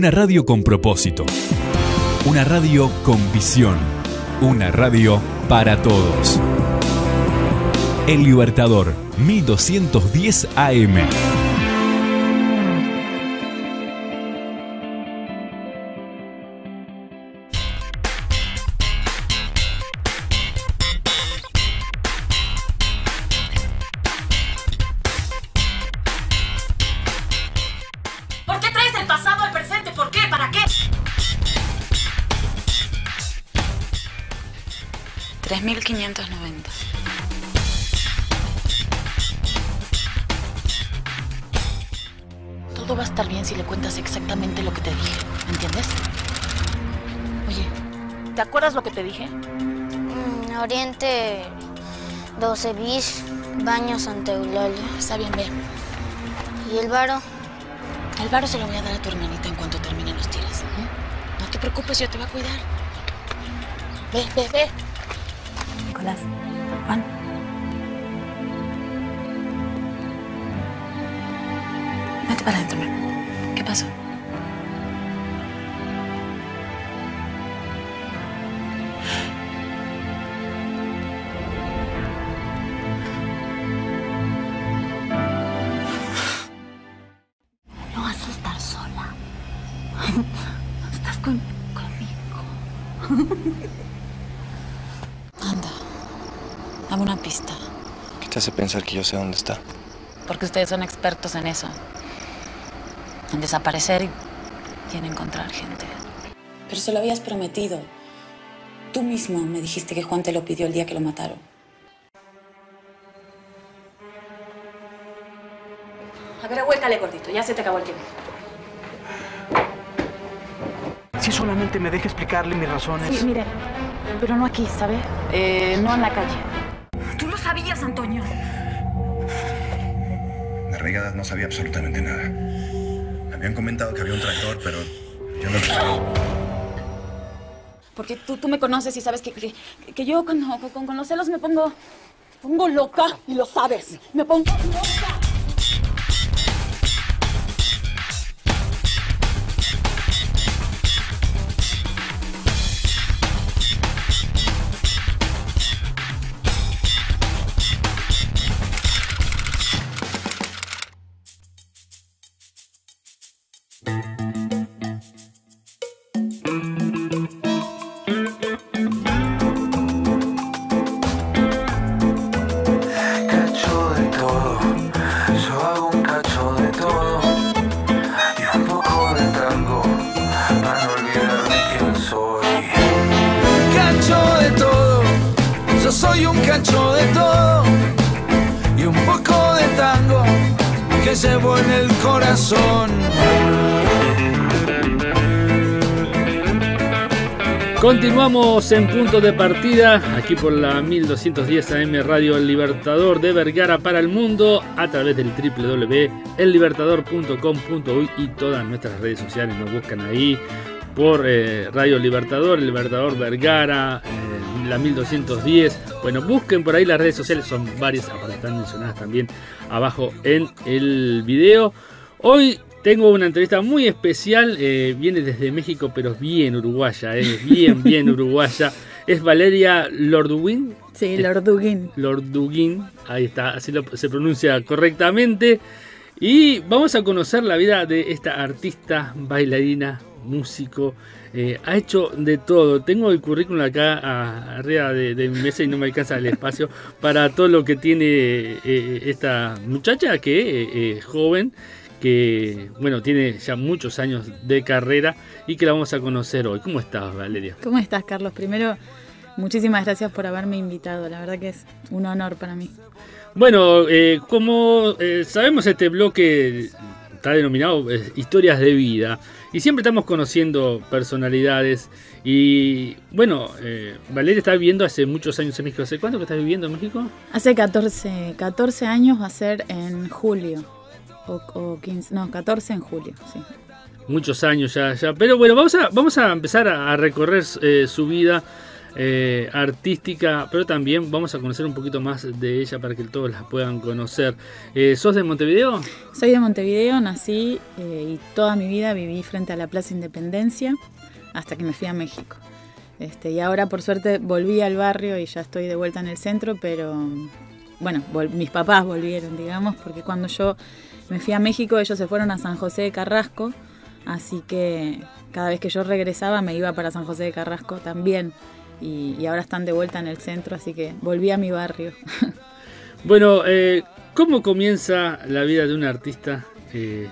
Una radio con propósito. Una radio con visión. Una radio para todos. El Libertador, 1210 AM. Todo va a estar bien si le cuentas exactamente lo que te dije, ¿entiendes? Oye, ¿te acuerdas lo que te dije? Oriente 12 bis, baño Santa Eulalia. Está bien, ve. ¿Y el varo? El varo se lo voy a dar a tu hermanita en cuanto terminen los tiros. ¿Mm? No te preocupes, yo te voy a cuidar. Ve, ve, ve. Nicolás, Juan. Vete para adentro, man. ¿Qué pasó? No vas a estar sola. Estás conmigo. Dame una pista. ¿Qué te hace pensar que yo sé dónde está? Porque ustedes son expertos en eso. En desaparecer y en encontrar gente. Pero se lo habías prometido. Tú mismo me dijiste que Juan te lo pidió el día que lo mataron. A ver, ahuécale, gordito. Ya se te acabó el tiempo. Si solamente me deja explicarle mis razones. Sí, mire, pero no aquí, ¿sabe? No en la calle. ¿Sabías, Antonio? De regadas no sabía absolutamente nada. Me habían comentado que había un tractor, pero yo no lo sabía. Porque tú me conoces y sabes que yo con los celos me pongo loca y lo sabes. Me pongo loca. Continuamos en Punto de Partida, aquí por la 1210 AM Radio El Libertador de Vergara para el mundo, a través del www.ellibertador.com.uy y todas nuestras redes sociales. Nos buscan ahí por Radio Libertador, El Libertador Vergara, la 1210. Bueno, busquen por ahí las redes sociales, son varias, están mencionadas también abajo en el video. Hoy tengo una entrevista muy especial, viene desde México, pero es bien uruguaya, es bien uruguaya. Es Valeria Lorduguin. Sí, Lorduguin. Lorduguin, ahí está, así se pronuncia correctamente. Y vamos a conocer la vida de esta artista, bailarina, músico. Ha hecho de todo. Tengo el currículum acá arriba de mi mesa y no me alcanza el espacio para todo lo que tiene esta muchacha que es joven, que bueno, tiene ya muchos años de carrera y que la vamos a conocer hoy. ¿Cómo estás, Valeria? ¿Cómo estás, Carlos? Primero, muchísimas gracias por haberme invitado. La verdad que es un honor para mí. Bueno, como sabemos, este bloque está denominado Historias de Vida y siempre estamos conociendo personalidades. Y bueno, Valeria está viviendo hace muchos años en México. ¿Hace cuánto que estás viviendo en México? Hace 14 años, va a ser en julio. O 15, no, 14 en julio, sí. Muchos años ya. Pero bueno, vamos a empezar a recorrer su vida. artística, pero también vamos a conocer un poquito más de ella para que todos la puedan conocer. ¿Sos de Montevideo? Soy de Montevideo, nací y toda mi vida viví frente a la Plaza Independencia hasta que me fui a México. Y ahora, por suerte, volví al barrio y ya estoy de vuelta en el centro, pero bueno, mis papás volvieron, digamos, porque cuando yo me fui a México, ellos se fueron a San José de Carrasco, así que cada vez que yo regresaba me iba para San José de Carrasco también, y ahora están de vuelta en el centro, así que volví a mi barrio. Bueno, ¿cómo comienza la vida de un artista, en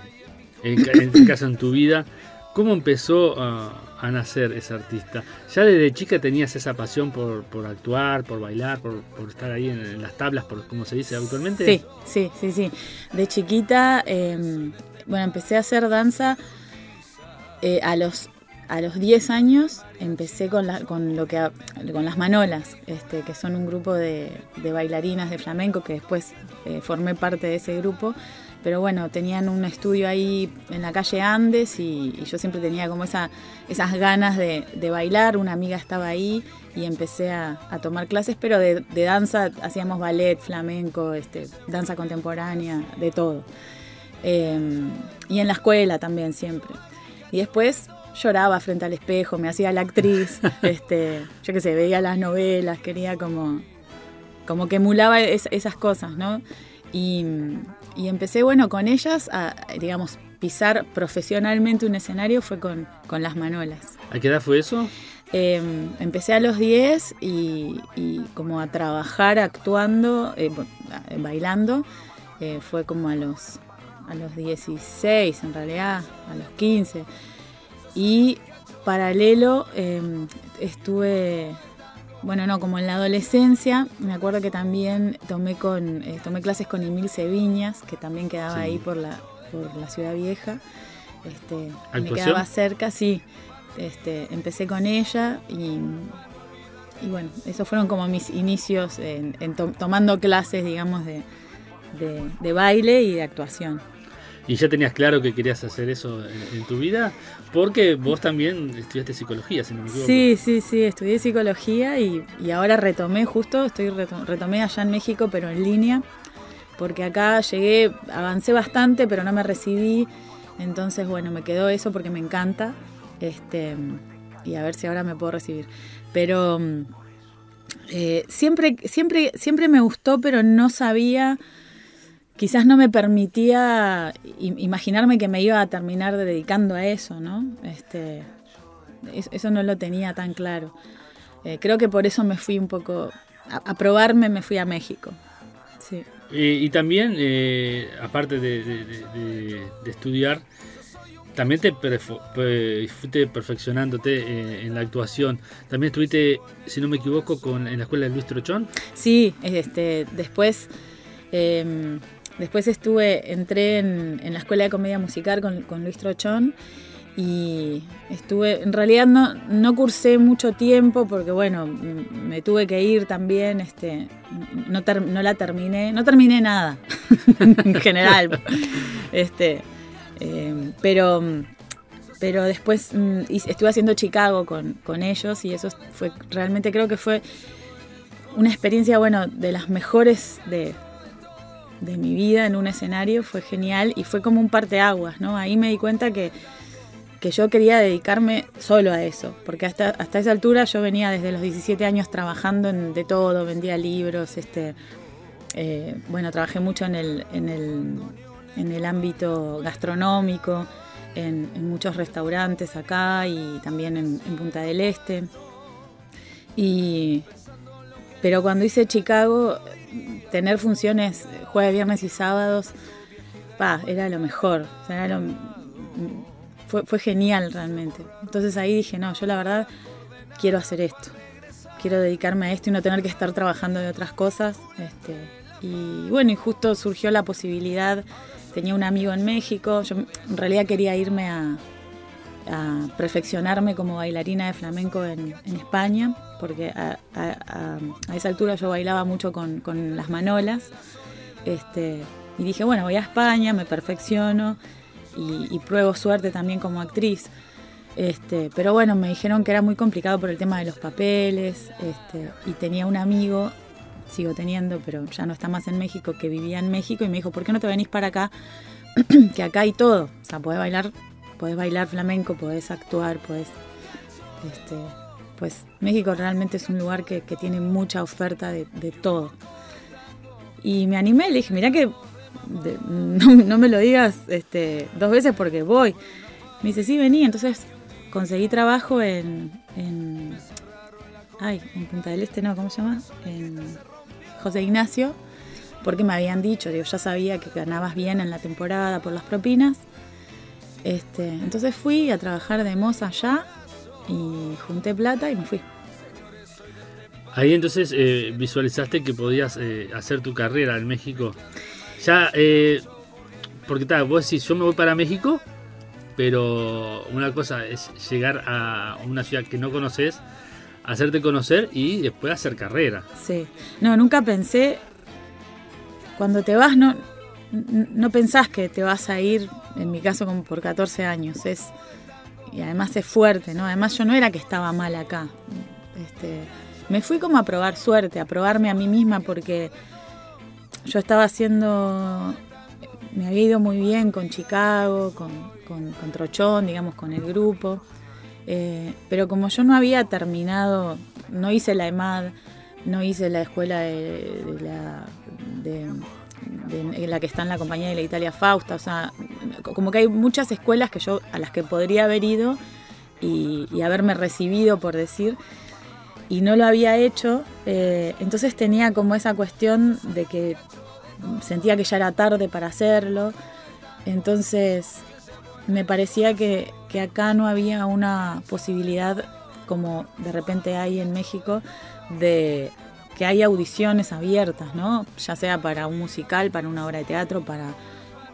este caso en tu vida? ¿Cómo empezó a nacer ese artista? ¿Ya desde chica tenías esa pasión por actuar, por bailar, por estar ahí en las tablas, por como se dice actualmente? Sí. De chiquita, bueno, empecé a hacer danza a los 10 años. Empecé con Las Manolas, que son un grupo de bailarinas de flamenco, que después formé parte de ese grupo. Pero bueno, tenían un estudio ahí en la calle Andes y yo siempre tenía como esas ganas de bailar. Una amiga estaba ahí y empecé a tomar clases, pero de danza. Hacíamos ballet, flamenco, danza contemporánea, de todo. Y en la escuela también siempre. Y después lloraba frente al espejo, me hacía la actriz, yo qué sé, veía las novelas, quería como que emulaba esas cosas, ¿no? Y empecé, bueno, con ellas a, digamos, pisar profesionalmente un escenario fue con Las Manolas. ¿A qué edad fue eso? Empecé a los 10 y como a trabajar actuando, bailando, fue como a los 16 en realidad, a los 15. Y paralelo estuve... Bueno, no, como en la adolescencia, me acuerdo que también tomé clases con Emil Seviñas, que también quedaba sí. Ahí por la Ciudad Vieja. Me quedaba cerca, sí. Empecé con ella y bueno, esos fueron como mis inicios tomando clases, digamos, de baile y de actuación. ¿Y ya tenías claro que querías hacer eso en tu vida? Porque vos también estudiaste psicología, si no me equivoco. Sí, estudié psicología y ahora retomé, justo, retomé allá en México, pero en línea, porque acá llegué, avancé bastante, pero no me recibí, entonces, bueno, me quedó eso porque me encanta, y a ver si ahora me puedo recibir. Pero siempre me gustó, pero no sabía... Quizás no me permitía imaginarme que me iba a terminar dedicando a eso, ¿no? Eso no lo tenía tan claro. Creo que por eso me fui un poco... A probarme me fui a México. Sí. Y también, aparte de estudiar, también fuiste perfeccionándote en la actuación. También estuviste, si no me equivoco, en la escuela de Luis Trochón. Sí, después... Después entré en la Escuela de Comedia Musical con Luis Trochón y estuve, en realidad no cursé mucho tiempo porque bueno, me tuve que ir también, no terminé nada en general, pero después estuve haciendo Chicago con ellos y eso fue, realmente creo que fue una experiencia, bueno, de las mejores de mi vida en un escenario. Fue genial y fue como un parteaguas, ¿no? Ahí me di cuenta que yo quería dedicarme solo a eso, porque hasta esa altura yo venía desde los 17 años trabajando de todo, vendía libros, bueno, trabajé mucho en el ámbito gastronómico, en muchos restaurantes acá y también en Punta del Este. Pero cuando hice Chicago, tener funciones jueves, viernes y sábados, era lo mejor. O sea, fue genial realmente. Entonces ahí dije, no, yo la verdad quiero hacer esto. Quiero dedicarme a esto y no tener que estar trabajando de otras cosas. Y bueno, y justo surgió la posibilidad. Tenía un amigo en México. Yo en realidad quería irme a perfeccionarme como bailarina de flamenco en España, porque a esa altura yo bailaba mucho con Las Manolas, y dije, bueno, voy a España, me perfecciono y pruebo suerte también como actriz. Pero bueno, me dijeron que era muy complicado por el tema de los papeles, y tenía un amigo, sigo teniendo, pero ya no está más en México, que vivía en México, y me dijo, ¿por qué no te venís para acá? Que acá hay todo, o sea, podés bailar flamenco, podés actuar, podés... Pues México realmente es un lugar que tiene mucha oferta de todo. Y me animé, le dije, mirá que no me lo digas dos veces porque voy. Me dice, sí, vení, entonces... Conseguí trabajo en Punta del Este, no, ¿cómo se llama? En José Ignacio, porque me habían dicho, digo, ya sabía que ganabas bien en la temporada por las propinas. Entonces fui a trabajar de moza allá y junté plata y me fui. Ahí entonces visualizaste que podías hacer tu carrera en México. Ya, porque tal, vos decís, yo me voy para México... Pero una cosa es llegar a una ciudad que no conoces, hacerte conocer y después hacer carrera. Sí. No, nunca pensé... Cuando te vas no pensás que te vas a ir, en mi caso, como por 14 años. Y además es fuerte, ¿no? Además yo no era que estaba mal acá. Me fui como a probar suerte, a probarme a mí misma, porque yo estaba haciendo... Me había ido muy bien con Chicago, con Trochón, digamos, con el grupo. Pero como yo no había terminado, no hice la EMAD, no hice la escuela de la que está en la compañía de la Italia Fausta. O sea, como que hay muchas escuelas que yo a las que podría haber ido y haberme recibido, por decir, y no lo había hecho. Entonces tenía como esa cuestión de que sentía que ya era tarde para hacerlo. Entonces me parecía que acá no había una posibilidad como de repente hay en México, de que hay audiciones abiertas, ¿no? Ya sea para un musical, para una obra de teatro, para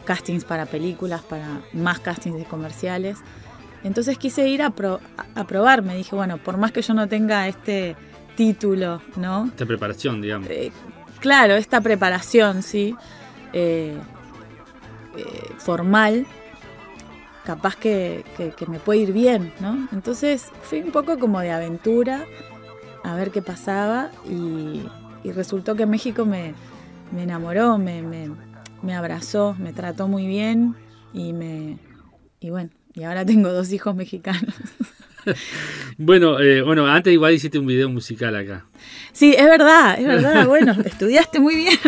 castings para películas, para más castings de comerciales. Entonces quise ir a probar. Me dije, bueno, por más que yo no tenga este título, ¿no? Esta preparación, digamos. Claro, esta preparación, sí, formal, capaz que me puede ir bien, ¿no? Entonces fui un poco como de aventura, a ver qué pasaba, y resultó que México me enamoró, me abrazó, me trató muy bien, y bueno, y ahora tengo dos hijos mexicanos. Bueno, antes igual hiciste un video musical acá. Sí, es verdad, bueno, estudiaste muy bien.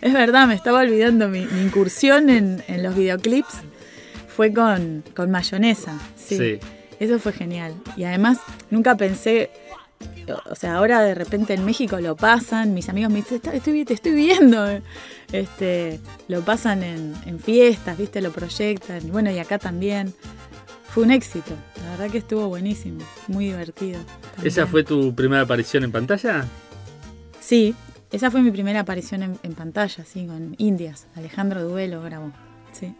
Es verdad, me estaba olvidando, mi incursión en los videoclips fue con mayonesa, sí. Eso fue genial. Y además nunca pensé, o sea, ahora de repente en México lo pasan, mis amigos me dicen, te estoy viendo, lo pasan en fiestas, viste, lo proyectan, y bueno, y acá también. Fue un éxito, la verdad que estuvo buenísimo, muy divertido. También. ¿Esa fue tu primera aparición en pantalla? Sí, esa fue mi primera aparición en pantalla, sí, con Indias. Alejandro Duelo grabó, sí.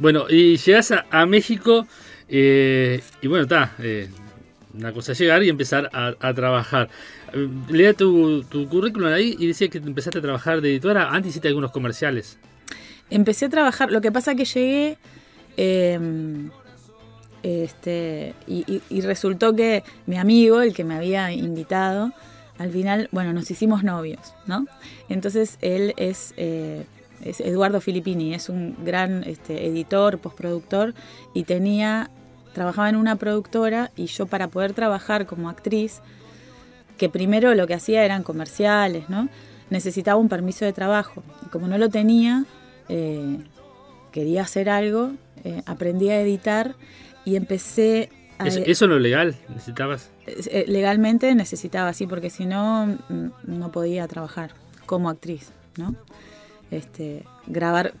Bueno, y llegás a México y bueno, está, una cosa es llegar y empezar a trabajar. Leía tu currículum ahí y decía que empezaste a trabajar de editora, antes hiciste algunos comerciales. Empecé a trabajar, lo que pasa que llegué... y resultó que mi amigo, el que me había invitado, al final, bueno, nos hicimos novios, ¿no? Entonces él es Eduardo Filippini, es un gran editor, postproductor, y trabajaba en una productora, y yo para poder trabajar como actriz, que primero lo que hacía eran comerciales, ¿no? Necesitaba un permiso de trabajo, y como no lo tenía, quería hacer algo, aprendí a editar. Y empecé a... ¿Eso no es legal? ¿Necesitabas? Legalmente necesitaba, sí, porque si no, no podía trabajar como actriz, ¿no?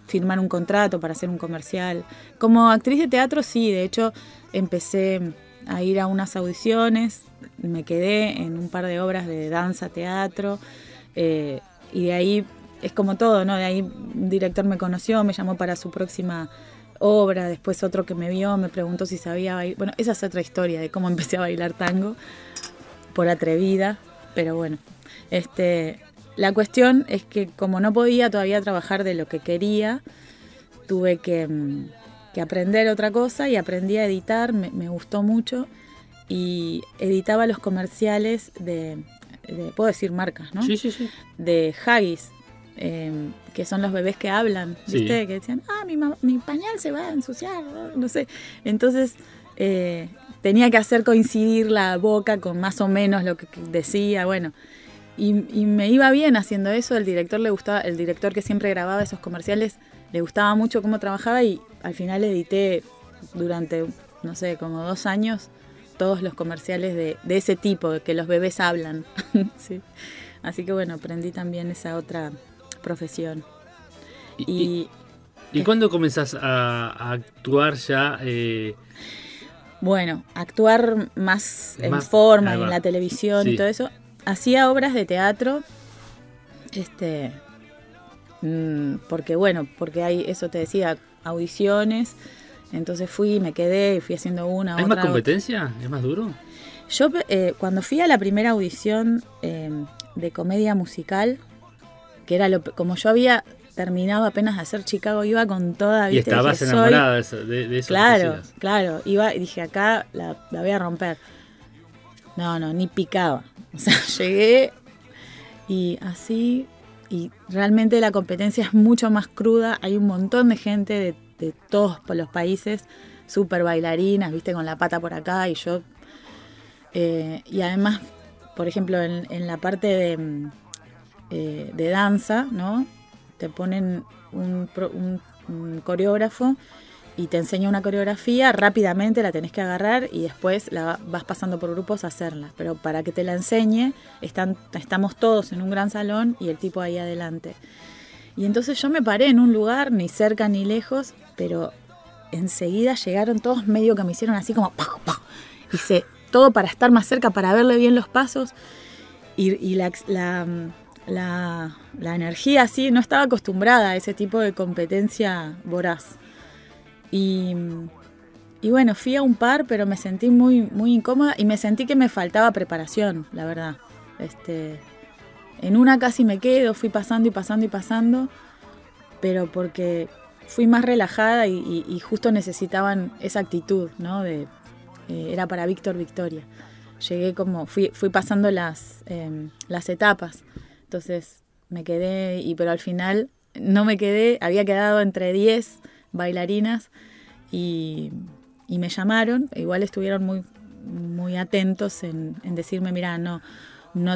Firmar un contrato para hacer un comercial. Como actriz de teatro, sí, de hecho, empecé a ir a unas audiciones, me quedé en un par de obras de danza, teatro, y de ahí, es como todo, ¿no? De ahí un director me conoció, me llamó para su próxima obra, después otro que me vio, me preguntó si sabía bailar. Bueno, esa es otra historia de cómo empecé a bailar tango, por atrevida, pero bueno. La cuestión es que como no podía todavía trabajar de lo que quería, tuve que que aprender otra cosa, y aprendí a editar, me gustó mucho, y editaba los comerciales de puedo decir marcas, ¿no? Sí, sí, sí. De Huggies, que son los bebés que hablan, ¿viste? Sí. Que decían, ah, mi pañal se va a ensuciar, no sé. Entonces tenía que hacer coincidir la boca con más o menos lo que decía, bueno. Y me iba bien haciendo eso. El director le gustaba, el director que siempre grababa esos comerciales, le gustaba mucho cómo trabajaba, y al final edité durante, no sé, como 2 años todos los comerciales de ese tipo, de que los bebés hablan. Sí. Así que bueno, aprendí también esa otra profesión. ¿Y cuándo comenzás a actuar ya? Bueno, actuar más en forma, en la televisión, sí, y todo eso. Hacía obras de teatro, porque bueno, porque hay, eso te decía, audiciones. Entonces fui, me quedé y fui haciendo una. ¿Hay otra, más competencia? Otra. ¿Es más duro? Yo cuando fui a la primera audición de comedia musical, que era como yo había terminado apenas de hacer Chicago, iba con toda, ¿viste? Y estabas dije, enamorada de eso. Claro, claro. Iba y dije, acá la voy a romper. No, ni picaba. O sea, llegué y así, y realmente la competencia es mucho más cruda. Hay un montón de gente de todos los países, súper bailarinas, viste, con la pata por acá, y yo. Y además, por ejemplo, en la parte de danza, ¿no? Te ponen un coreógrafo y te enseña una coreografía, rápidamente la tenés que agarrar y después la vas pasando por grupos a hacerla. Pero para que te la enseñe, estamos todos en un gran salón y el tipo ahí adelante. Y entonces yo me paré en un lugar, ni cerca ni lejos, pero enseguida llegaron todos, medio que me hicieron así como... Hice todo para estar más cerca, para verle bien los pasos. Y la energía así, no estaba acostumbrada a ese tipo de competencia voraz. Y bueno, fui a un par, pero me sentí muy, muy incómoda y me sentí que me faltaba preparación, la verdad. En una casi me quedo, fui pasando y pasando y pasando, pero porque fui más relajada y justo necesitaban esa actitud, ¿no? Era para Víctor Victoria. Llegué como, fui pasando las etapas, entonces me quedé, pero al final no me quedé, había quedado entre 10... bailarinas y me llamaron. Igual estuvieron muy, muy atentos en decirme, mira, no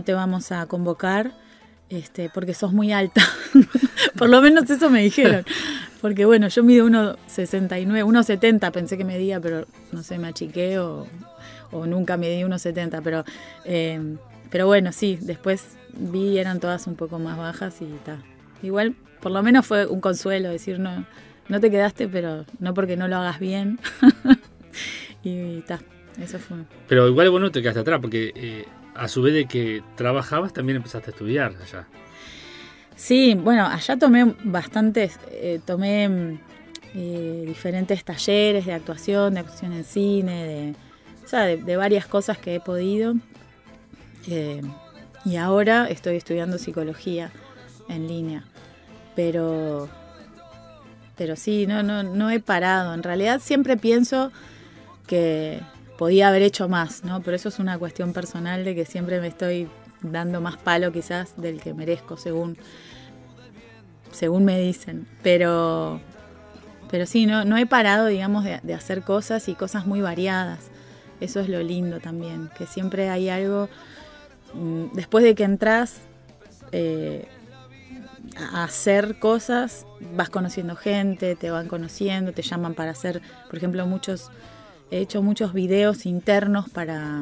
te vamos a convocar porque sos muy alta. Por lo menos eso me dijeron, porque bueno, yo mido 1,69, 1,70 pensé que medía, pero no sé, me achiqué o nunca medí 1,70, pero bueno, sí, después vi, eran todas un poco más bajas y tal. Igual, por lo menos fue un consuelo decir, no te quedaste, pero no porque no lo hagas bien. Y está, eso fue. Pero igual vos no te quedaste atrás, porque a su vez de que trabajabas también empezaste a estudiar allá. Sí, bueno, allá tomé bastantes, diferentes talleres de actuación en cine, de varias cosas que he podido. Y ahora estoy estudiando psicología en línea, pero sí, no he parado. En realidad siempre pienso que podía haber hecho más, ¿no? Pero eso es una cuestión personal, de que siempre me estoy dando más palo quizás del que merezco, según me dicen. Pero sí, no he parado, digamos, de hacer cosas, y cosas muy variadas. Eso es lo lindo también, que siempre hay algo. Después de que entras a hacer cosas, vas conociendo gente, te van conociendo, te llaman para hacer, por ejemplo, he hecho muchos videos internos para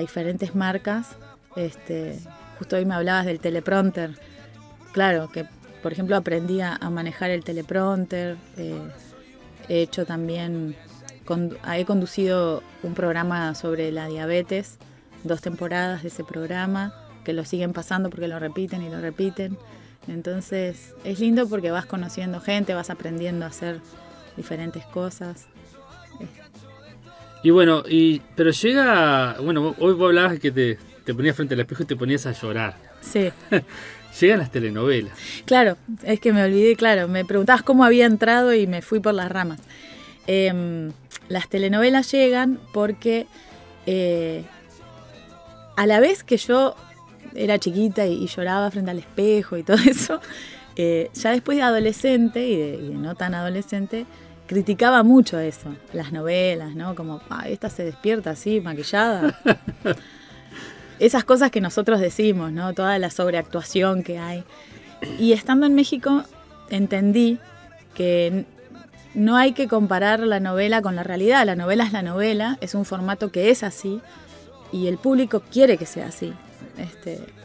diferentes marcas. Justo hoy me hablabas del teleprompter. Claro, que por ejemplo aprendí a manejar el teleprompter. He hecho también, he conducido un programa sobre la diabetes, 2 temporadas de ese programa, que lo siguen pasando porque lo repiten y lo repiten. Entonces es lindo porque vas conociendo gente, vas aprendiendo a hacer diferentes cosas. Y bueno, pero llega... Bueno, hoy vos hablabas que te ponías frente al espejo y te ponías a llorar. Sí. Llegan las telenovelas. Claro, es que me olvidé, claro. Me preguntabas cómo había entrado y me fui por las ramas. Las telenovelas llegan porque a la vez que yo era chiquita y lloraba frente al espejo y todo eso, ya después de adolescente y de no tan adolescente, criticaba mucho eso, las novelas, ¿no? Como, ah, esta se despierta así, maquillada. Esas cosas que nosotros decimos, ¿no? Toda la sobreactuación que hay. Y estando en México entendí que no hay que comparar la novela con la realidad. La novela es la novela, es un formato que es así y el público quiere que sea así.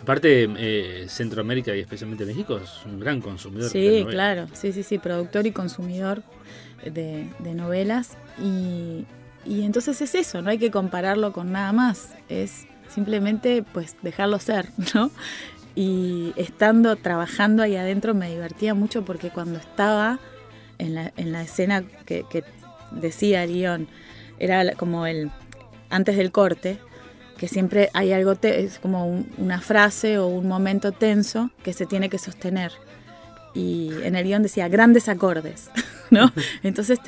Aparte, Centroamérica y especialmente México es un gran consumidor. Sí, claro, sí, productor y consumidor de novelas. Y entonces es eso, no hay que compararlo con nada más, es simplemente pues dejarlo ser, ¿no? Y estando trabajando ahí adentro me divertía mucho porque cuando estaba en la escena que decía el guión, era como el antes del corte, que siempre hay algo, es como una frase o un momento tenso que se tiene que sostener. Y en el guión decía, grandes acordes, ¿no? Entonces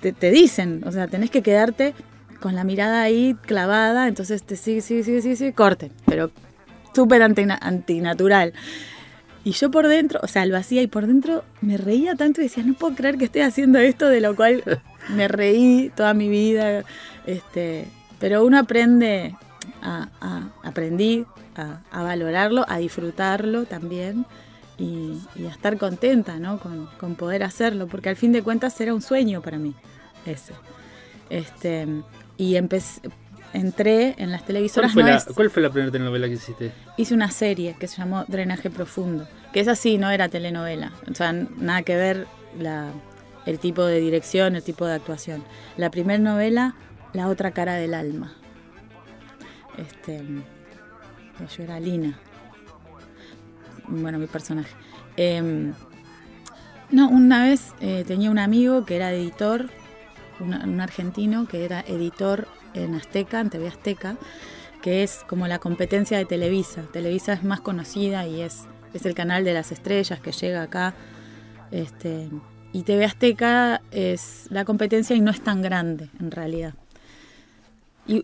te dicen, o sea, tenés que quedarte con la mirada ahí clavada, entonces te sigue, corte, pero súper antinatural. Y yo por dentro, o sea, lo hacía y por dentro me reía tanto y decía, no puedo creer que esté haciendo esto, de lo cual me reí toda mi vida, Pero uno aprende, aprendí a valorarlo, a disfrutarlo también y a estar contenta, ¿no? con poder hacerlo, porque al fin de cuentas era un sueño para mí ese. Y entré en las televisoras. ¿Cuál fue la primera telenovela que hiciste? Hice una serie que se llamó Drenaje Profundo, que esa sí no era telenovela, o sea, nada que ver el tipo de dirección, el tipo de actuación. La primera novela... La otra cara del alma. Yo era Lina. Bueno, mi personaje. No, una vez tenía un amigo que era editor, un argentino que era editor en Azteca, en TV Azteca, que es como la competencia de Televisa. Televisa es más conocida y es el canal de las estrellas que llega acá. Y TV Azteca es la competencia y no es tan grande, en realidad.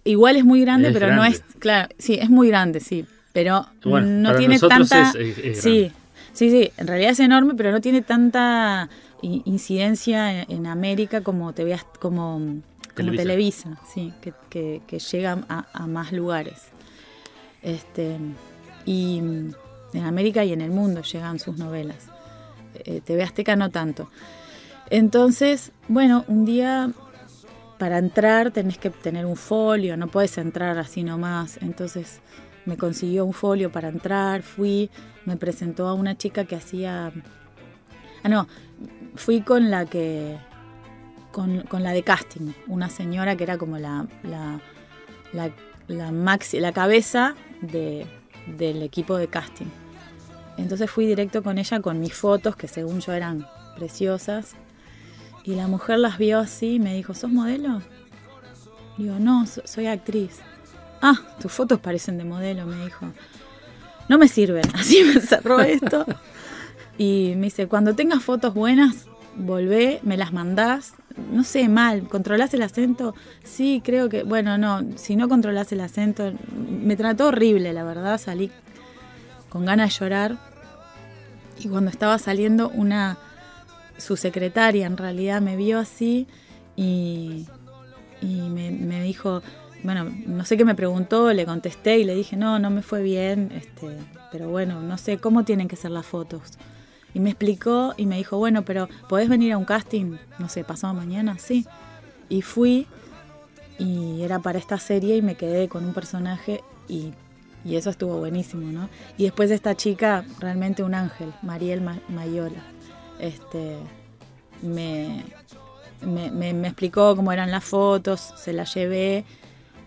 Igual es muy grande, pero no es... Claro, sí, es muy grande, sí. Pero bueno, no tiene tanta... Es sí, sí, en realidad es enorme, pero no tiene tanta incidencia en América como Televisa, sí, que llega a más lugares. Y en América y en el mundo llegan sus novelas. TV Azteca no tanto. Entonces, bueno, un día para entrar tenés que tener un folio, no podés entrar así nomás. Entonces me consiguió un folio para entrar, fui, me presentó a una chica que hacía... Ah, no, fui con la que... con la de casting, una señora que era como la cabeza del equipo de casting. Entonces fui directo con ella, con mis fotos, que según yo eran preciosas. Y la mujer las vio así y me dijo, ¿sos modelo? Digo, no, soy actriz. Ah, tus fotos parecen de modelo, me dijo. No me sirven. Así me cerró esto. Y me dice, cuando tengas fotos buenas, volvé, me las mandás. No sé, mal, ¿controlás el acento? Sí, creo que... Bueno, no, si no controlás el acento... Me trató horrible, la verdad, salí... con ganas de llorar. Y cuando estaba saliendo su secretaria en realidad me vio así y me dijo, bueno, no sé qué me preguntó, le contesté y le dije, no me fue bien, pero bueno, no sé cómo tienen que ser las fotos. Y me explicó y me dijo, bueno, pero ¿podés venir a un casting? No sé, pasado mañana, sí. Y fui y era para esta serie y me quedé con un personaje y eso estuvo buenísimo, ¿no? Y después esta chica, realmente un ángel, Mariel Maiola, me explicó cómo eran las fotos, se las llevé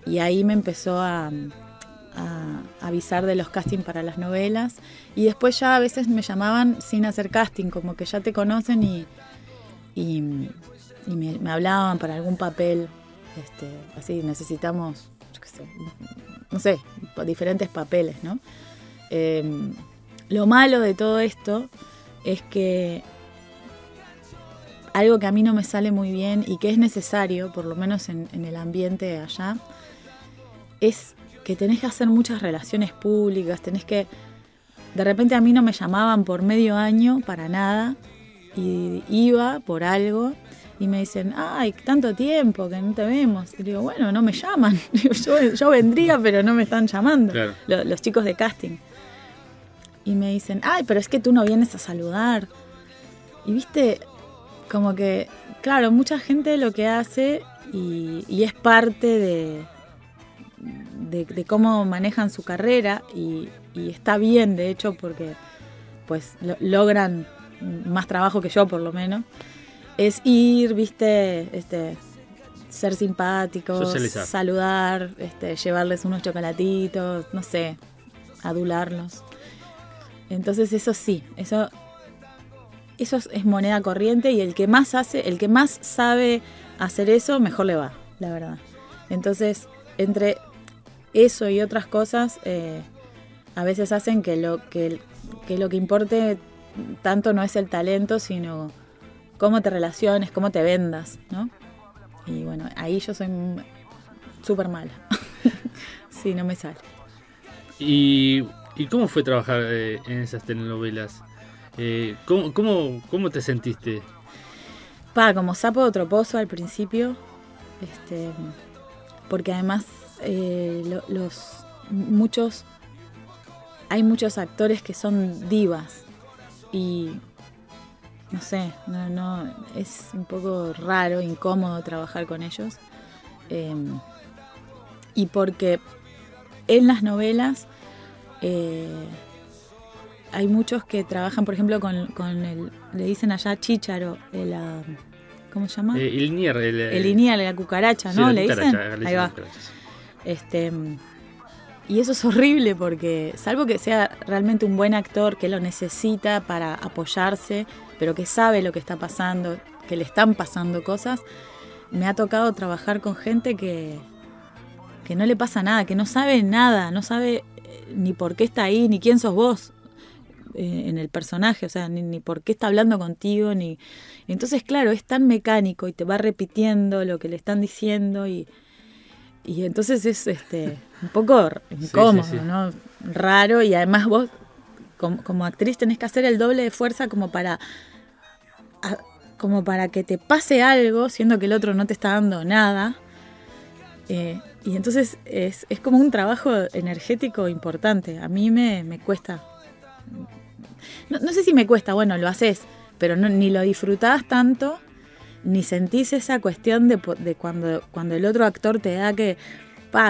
y ahí me empezó a avisar de los castings para las novelas. Y después ya a veces me llamaban sin hacer casting, como que ya te conocen y me hablaban para algún papel, así necesitamos, yo qué sé, no sé, diferentes papeles, ¿no? Lo malo de todo esto es que algo que a mí no me sale muy bien y que es necesario, por lo menos en el ambiente de allá, es que tenés que hacer muchas relaciones públicas, tenés que... De repente a mí no me llamaban por medio año para nada y iba por algo y me dicen, ay, tanto tiempo que no te vemos. Y digo, bueno, no me llaman. Yo vendría, pero no me están llamando. Claro. Los chicos de casting. Y me dicen, ay, pero es que tú no vienes a saludar. Y viste, como que, claro, mucha gente lo que hace y es parte de cómo manejan su carrera y está bien, de hecho, porque pues logran más trabajo que yo, por lo menos. Es ir, viste, ser simpáticos, socializar, saludar, llevarles unos chocolatitos, no sé, adularlos. Entonces eso sí, eso es moneda corriente y el que más hace, el que más sabe hacer eso, mejor le va, la verdad. Entonces, entre eso y otras cosas, a veces hacen que lo que importe tanto no es el talento, sino cómo te relaciones, cómo te vendas, ¿no? Y bueno, ahí yo soy súper mala. Sí, no me sale. ¿Y cómo fue trabajar en esas telenovelas? ¿Cómo te sentiste? Como sapo de otro pozo al principio. Porque además hay muchos actores que son divas. Y no sé, no es un poco raro, incómodo trabajar con ellos. Y porque en las novelas... hay muchos que trabajan, por ejemplo, le dicen allá chícharo, ¿cómo se llama? El nier, el inier, la cucaracha, ¿no? Sí, ¿le dicen? Ahí va. Y eso es horrible porque, salvo que sea realmente un buen actor que lo necesita para apoyarse, pero que sabe lo que está pasando, que le están pasando cosas, me ha tocado trabajar con gente que no le pasa nada, que no sabe nada, no sabe ni por qué está ahí, ni quién sos vos en el personaje, o sea, ni por qué está hablando contigo, ni... Entonces, claro, es tan mecánico y te va repitiendo lo que le están diciendo y entonces es un poco incómodo, sí, sí, sí, ¿no? Raro, y además vos, como actriz, tenés que hacer el doble de fuerza como para que te pase algo, siendo que el otro no te está dando nada. Y entonces es como un trabajo energético importante. A mí me cuesta. No sé si me cuesta, bueno, lo haces, pero ni lo disfrutás tanto, ni sentís esa cuestión de cuando el otro actor te da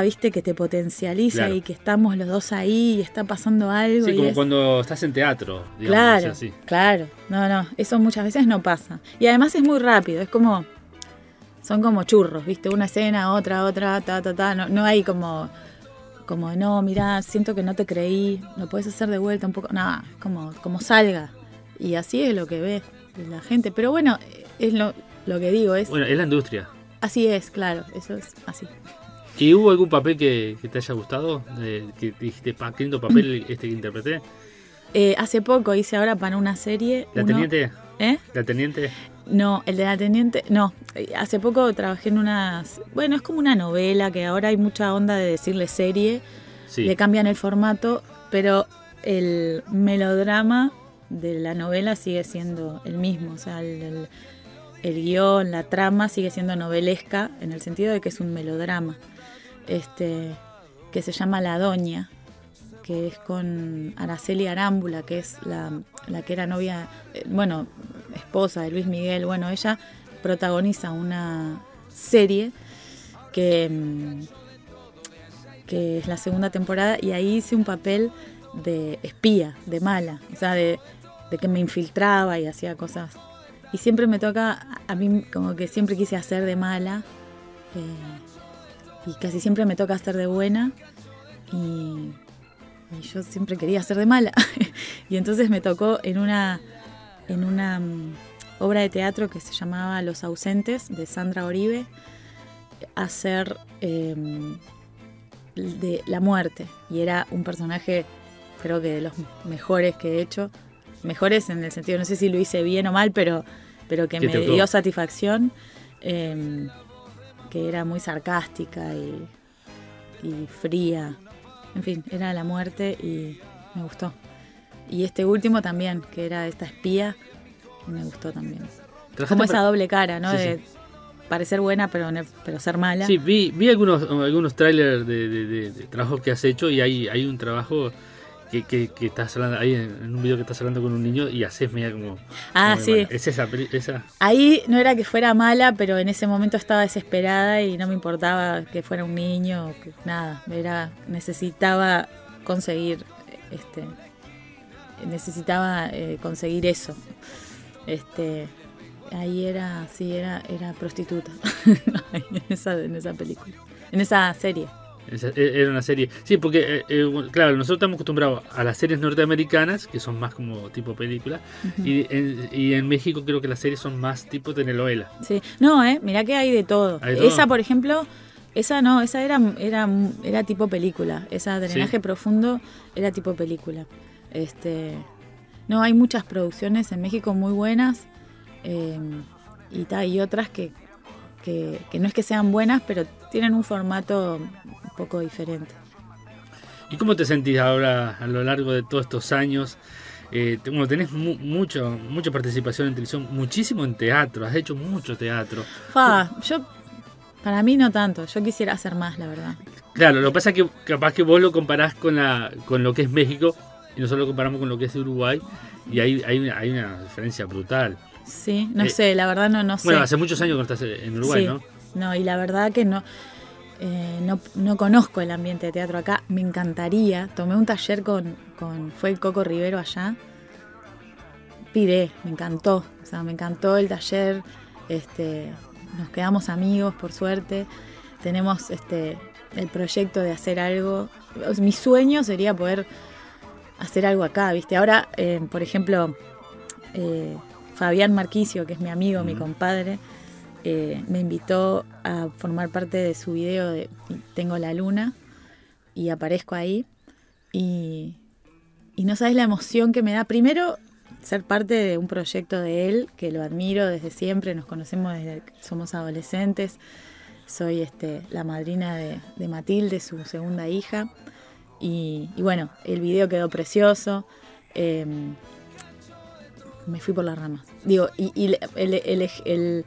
viste, que te potencializa, claro, y que estamos los dos ahí y está pasando algo. Sí, y como cuando estás en teatro, digamos. Claro, así. Claro. No, eso muchas veces no pasa. Y además es muy rápido, es como... Son como churros, ¿viste? Una escena, otra, ta. No hay como no, mirá, siento que no te creí, lo podés hacer de vuelta un poco. Nada, como salga. Y así es lo que ve la gente. Pero bueno, es lo que digo. Bueno, es la industria. Así es, claro, eso es así. ¿Y hubo algún papel que te haya gustado? ¿Que dijiste, qué lindo papel que interpreté? Hace poco hice ahora para una serie. ¿La Teniente? ¿Eh? ¿La Teniente? No, el de la Teniente, no. Hace poco trabajé en bueno, es como una novela, que ahora hay mucha onda de decirle serie, sí, le cambian el formato, pero el melodrama de la novela sigue siendo el mismo, o sea, el guión, la trama sigue siendo novelesca, en el sentido de que es un melodrama, que se llama La Doña, que es con Araceli Arámbula, que es la que era novia, bueno, esposa de Luis Miguel. Bueno, ella protagoniza una serie que es la segunda temporada, y ahí hice un papel de espía, de mala, o sea, de que me infiltraba y hacía cosas. Y siempre me toca, a mí como que siempre quise hacer de mala, y casi siempre me toca hacer de buena, y yo siempre quería ser de mala. Y entonces me tocó en una obra de teatro que se llamaba Los Ausentes, de Sandra Oribe, hacer de la muerte. Y era un personaje creo que de los mejores que he hecho. Mejores en el sentido, no sé si lo hice bien o mal, pero que me dio satisfacción, que era muy sarcástica y fría. En fin, era la muerte y me gustó. Y este último también, que era esta espía, me gustó también. Como esa doble cara, ¿no? Sí, de parecer buena, pero ser mala. Sí, vi algunos trailers de trabajos que has hecho, y hay un trabajo... Que estás hablando ahí en un video que estás hablando con un niño y haces media como... Ah, como sí. Es esa. Ahí no era que fuera mala, pero en ese momento estaba desesperada y no me importaba que fuera un niño, que, nada. Necesitaba conseguir conseguir eso. Ahí era, sí, era prostituta en esa película, en esa serie. Era una serie. Sí, porque, claro, nosotros estamos acostumbrados a las series norteamericanas, que son más como tipo película, uh-huh. y en México creo que las series son más tipo telenovela. Sí. No, mirá que hay de todo. ¿Hay de todo? Esa, por ejemplo, esa era tipo película. Esa Drenaje Profundo era tipo película. No, hay muchas producciones en México muy buenas, y otras que no es que sean buenas, pero tienen un formato... poco diferente. ¿Y cómo te sentís ahora a lo largo de todos estos años? Tenés mucha participación en televisión, muchísimo en teatro, has hecho mucho teatro. Para mí no tanto, yo quisiera hacer más, la verdad. Claro, lo que pasa es que capaz que vos lo comparás con lo que es México y nosotros lo comparamos con lo que es Uruguay, y ahí hay una diferencia brutal. Sí, no sé, la verdad no sé. Bueno, hace muchos años que estás en Uruguay, sí, ¿no? No, y la verdad que no... No conozco el ambiente de teatro acá, me encantaría. Tomé un taller fue el Coco Rivero allá. Piré, me encantó. O sea, me encantó el taller. Nos quedamos amigos, por suerte. Tenemos el proyecto de hacer algo. Mi sueño sería poder hacer algo acá, ¿viste? Ahora, por ejemplo, Fabián Marquicio, que es mi amigo, mi compadre, me invitó a formar parte de su video de Tengo la Luna, y aparezco ahí y no sabes la emoción que me da, primero ser parte de un proyecto de él, que lo admiro desde siempre, nos conocemos desde que somos adolescentes, soy la madrina de Matilde, su segunda hija, y bueno, el video quedó precioso. Me fui por las ramas, digo, y el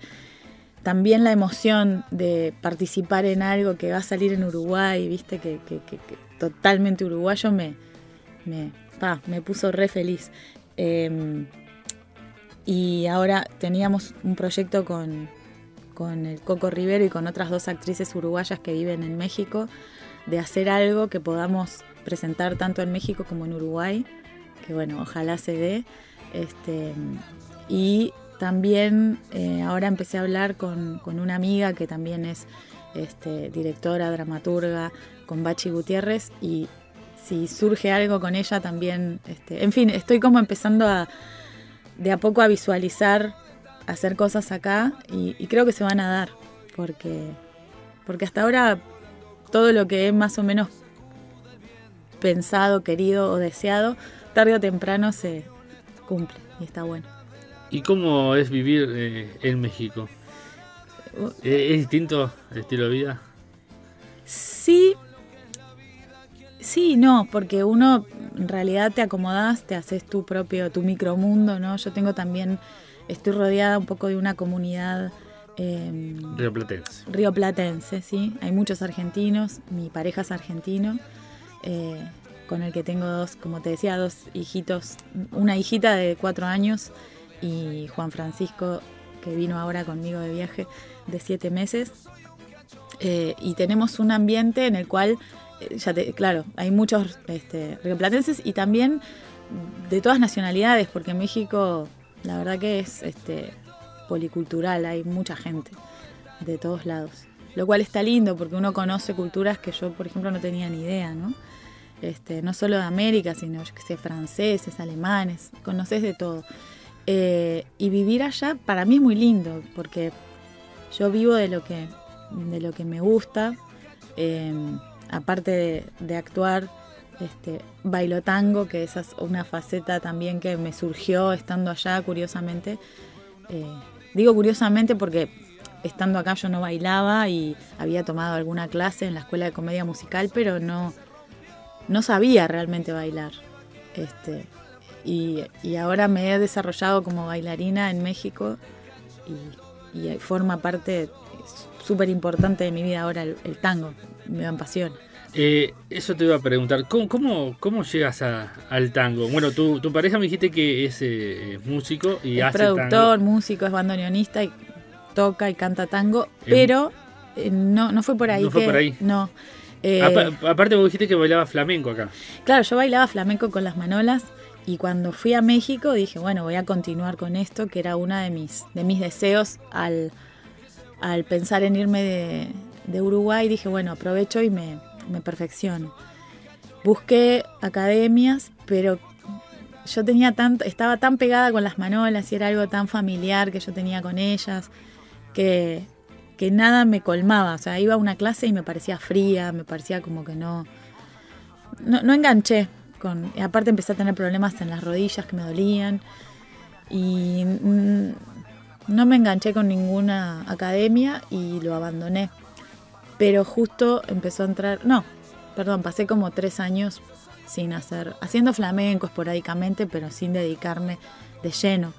también la emoción de participar en algo que va a salir en Uruguay, viste, que totalmente uruguayo, me puso re feliz. Y ahora teníamos un proyecto con el Coco Rivero y con otras dos actrices uruguayas que viven en México, de hacer algo que podamos presentar tanto en México como en Uruguay, que bueno, ojalá se dé. Y también ahora empecé a hablar con una amiga que también es directora, dramaturga, con Bachi Gutiérrez, y si surge algo con ella también... en fin, estoy como empezando de a poco a visualizar, hacer cosas acá, y creo que se van a dar, porque hasta ahora todo lo que he más o menos pensado, querido o deseado, tarde o temprano se cumple y está bueno. ¿Y cómo es vivir en México? ¿Es distinto el estilo de vida? Sí, sí, no, porque uno en realidad te acomodás, te haces tu micromundo, ¿no? Yo estoy rodeada un poco de una comunidad... rioplatense, sí. Hay muchos argentinos, mi pareja es argentino, con el que tengo como te decía, dos hijitos, una hijita de 4 años... y Juan Francisco, que vino ahora conmigo de viaje, de 7 meses. Y tenemos un ambiente en el cual, claro, hay muchos rioplatenses y también de todas nacionalidades, porque México, la verdad que es policultural, hay mucha gente de todos lados. Lo cual está lindo, porque uno conoce culturas que yo, por ejemplo, no tenía ni idea, ¿no? No solo de América, sino, yo que sé, franceses, alemanes, conoces de todo. Y vivir allá para mí es muy lindo, porque yo vivo de lo que me gusta, aparte de actuar bailo tango, que esa es una faceta también que me surgió estando allá, curiosamente. Digo curiosamente porque estando acá yo no bailaba y había tomado alguna clase en la Escuela de Comedia Musical, pero no sabía realmente bailar. Y ahora me he desarrollado como bailarina en México y forma parte súper importante de mi vida ahora el tango, me apasiona. Eso te iba a preguntar, ¿cómo llegas al tango? Bueno, tu pareja me dijiste que es músico y hace tango. Es productor, músico, es bandoneonista y toca y canta tango, pero no fue por ahí. No. Aparte vos dijiste que bailabas flamenco acá. Claro, yo bailaba flamenco con Las Manolas y cuando fui a México dije, bueno, voy a continuar con esto, que era uno de mis deseos al pensar en irme de Uruguay. Dije, bueno, aprovecho y me perfecciono. Busqué academias, pero yo tenía estaba tan pegada con Las Manolas y era algo tan familiar que yo tenía con ellas que nada me colmaba. O sea, iba a una clase y me parecía fría, me parecía como que no enganché. Aparte empecé a tener problemas en las rodillas que me dolían y no me enganché con ninguna academia y lo abandoné. Pero justo empezó a entrar... No, perdón, pasé como 3 años sin haciendo flamenco esporádicamente, pero sin dedicarme de lleno.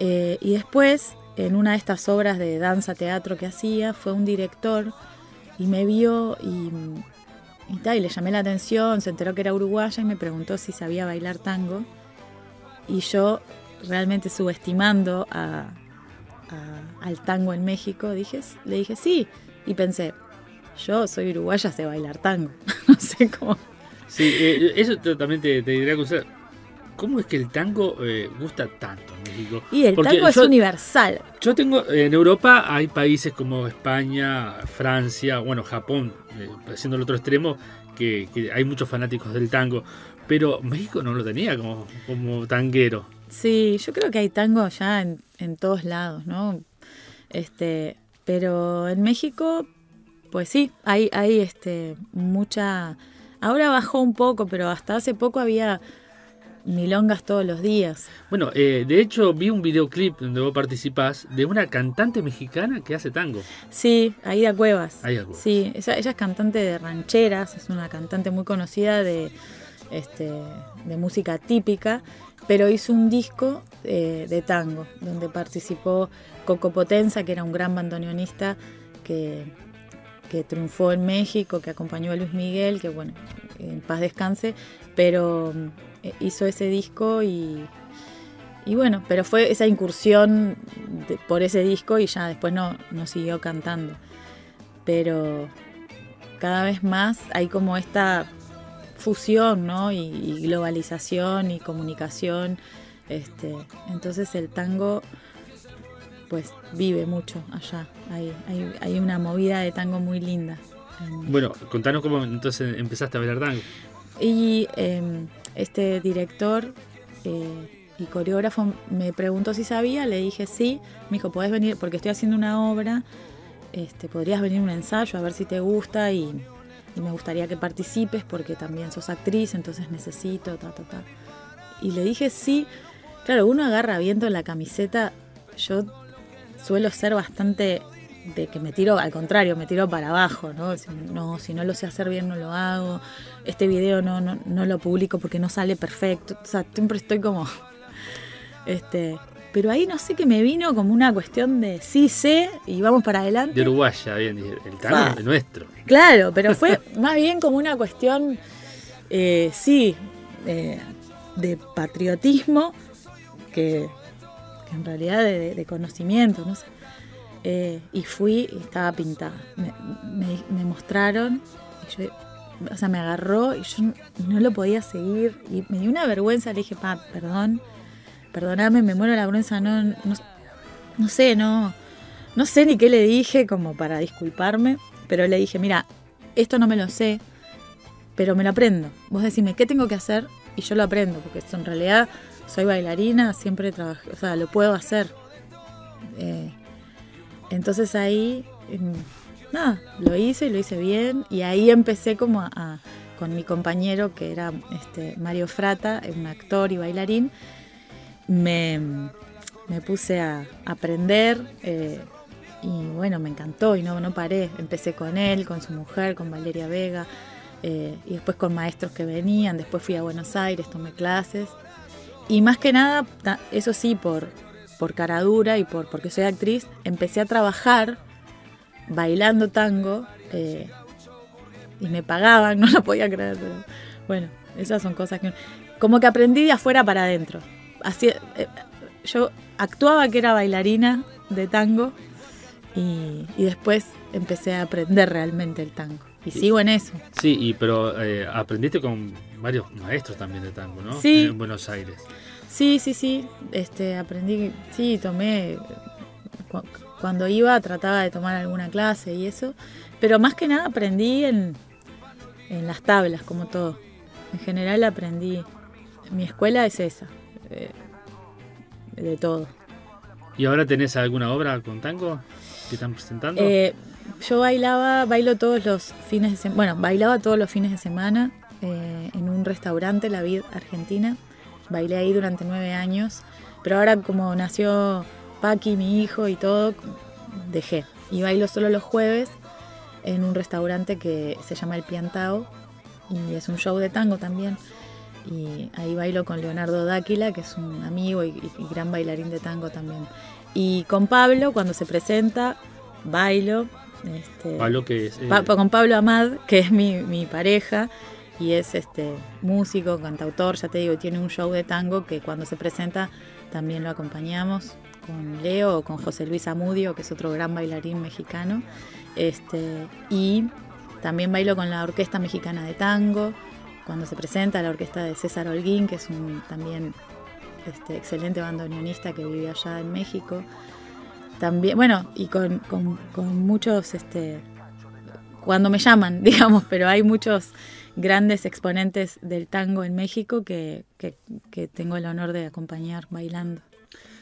Y después, en una de estas obras de danza-teatro que hacía, fue un director y me vio y le llamé la atención, se enteró que era uruguaya y me preguntó si sabía bailar tango. Y yo, realmente subestimando al tango en México, le dije sí. Y pensé... Yo soy uruguaya, sé bailar tango. No sé cómo. Sí, eso también te diría que usted. ¿Cómo es que el tango gusta tanto en México? Y el tango es universal. Yo tengo, en Europa hay países como España, Francia, bueno, Japón, siendo el otro extremo, que hay muchos fanáticos del tango. Pero México no lo tenía como tanguero. Sí, yo creo que hay tango ya en todos lados, ¿no? Pero en México... Pues sí, hay mucha... Ahora bajó un poco, pero hasta hace poco había milongas todos los días. Bueno, de hecho vi un videoclip donde vos participás de una cantante mexicana que hace tango. Sí, Aida Cuevas. Aida Cuevas. Sí, ella es cantante de rancheras, es una cantante muy conocida de música típica, pero hizo un disco de tango, donde participó Coco Potenza, que era un gran bandoneonista que triunfó en México, que acompañó a Luis Miguel, que bueno, en paz descanse, pero hizo ese disco y bueno, pero fue esa incursión por ese disco y ya después no siguió cantando. Pero cada vez más hay como esta fusión, ¿no? Y globalización y comunicación. Entonces el tango... pues vive mucho allá, hay una movida de tango muy linda. Bueno, contanos cómo entonces empezaste a bailar tango. Y este director y coreógrafo me preguntó si sabía, le dije sí, me dijo, ¿podés venir? Porque estoy haciendo una obra, podrías venir a un ensayo a ver si te gusta y me gustaría que participes porque también sos actriz, entonces necesito, ta. Y le dije sí, claro, uno agarra viento en la camiseta, yo suelo ser bastante de que me tiro, al contrario, me tiro para abajo, ¿no? Si no lo sé hacer bien, no lo hago. Este video no lo publico porque no sale perfecto. O sea, siempre estoy como... Pero ahí no sé qué me vino como una cuestión de sí sé y vamos para adelante. De uruguaya, bien, el canal es nuestro. Claro, pero fue más bien como una cuestión, de patriotismo que en realidad de conocimiento, no sé. Y fui y estaba pintada. Me mostraron, y yo, o sea, me agarró y yo no lo podía seguir. Y me dio una vergüenza, le dije, perdóname, me muero de la vergüenza, no sé ni qué le dije como para disculparme, pero le dije, mira, esto no me lo sé, pero me lo aprendo. Vos decime, ¿qué tengo que hacer? Y yo lo aprendo, porque esto en realidad... Soy bailarina, siempre trabajé, o sea, lo puedo hacer. Entonces ahí, nada, lo hice bien y ahí empecé como a con mi compañero, que era Mario Frata, un actor y bailarín, me puse a aprender y bueno, me encantó y no paré. Empecé con él, con su mujer, con Valeria Vega, y después con maestros que venían. Después fui a Buenos Aires, tomé clases. Y más que nada, eso sí, por cara dura y porque soy actriz, empecé a trabajar bailando tango y me pagaban, no lo podía creer. Pero bueno, esas son cosas que... Como que aprendí de afuera para adentro. Así, yo actuaba que era bailarina de tango y después empecé a aprender realmente el tango. Y sigo en eso. Sí, pero aprendiste con varios maestros también de tango, ¿no? Sí. En Buenos Aires. Sí. Aprendí, sí, tomé... Cuando iba trataba de tomar alguna clase y eso. Pero más que nada aprendí en las tablas, como todo. En general aprendí... Mi escuela es esa, de todo. ¿Y ahora tenés alguna obra con tango que están presentando? Yo bailo todos los fines de semana. Bueno, bailaba todos los fines de semana en un restaurante, La Vid Argentina. Bailé ahí durante 9 años. Pero ahora, como nació Paqui, mi hijo y todo, dejé. Y bailo solo los jueves en un restaurante que se llama El Piantao. Y es un show de tango también. Y ahí bailo con Leonardo Dáquila, que es un amigo y gran bailarín de tango también. Y con Pablo, cuando se presenta, bailo. Pablo, que es, con Pablo Amad, que es mi pareja, y es músico, cantautor, ya te digo, tiene un show de tango que cuando se presenta también lo acompañamos con Leo o con José Luis Amudio, que es otro gran bailarín mexicano. Y también bailo con la Orquesta Mexicana de Tango, cuando se presenta la orquesta de César Holguín, que es un también excelente bandoneonista que vive allá en México. También, bueno, y con muchos, cuando me llaman, digamos, pero hay muchos grandes exponentes del tango en México que tengo el honor de acompañar bailando.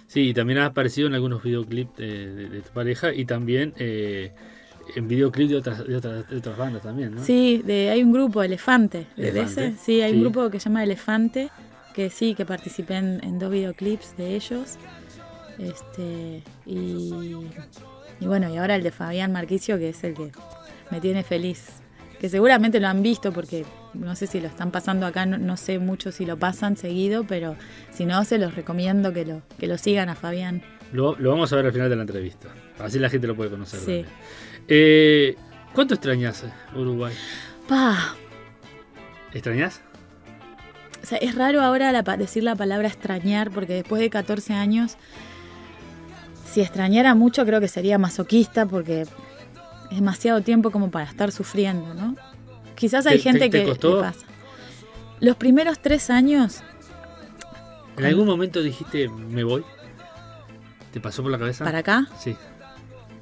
Sí, y también has aparecido en algunos videoclips de tu pareja y también en videoclips de otras bandas también, ¿no? Sí, hay un grupo, Elefante. ¿Elefante? Sí, hay un grupo que se llama Elefante, que participé en 2 videoclips de ellos. Y bueno, y ahora el de Fabián Marquicio, que es el que me tiene feliz, que seguramente lo han visto porque no sé si lo están pasando acá, no sé mucho si lo pasan seguido, pero si no, se los recomiendo que lo sigan a Fabián. Lo vamos a ver al final de la entrevista, así la gente lo puede conocer. Sí. ¿Cuánto extrañas Uruguay? ¿Extrañas? O sea, es raro ahora decir la palabra extrañar, porque después de 14 años... Si extrañara mucho, creo que sería masoquista, porque es demasiado tiempo como para estar sufriendo, ¿no? Quizás hay gente que le pasa. Los primeros 3 años... ¿En algún momento dijiste, me voy? ¿Te pasó por la cabeza? ¿Para acá? Sí.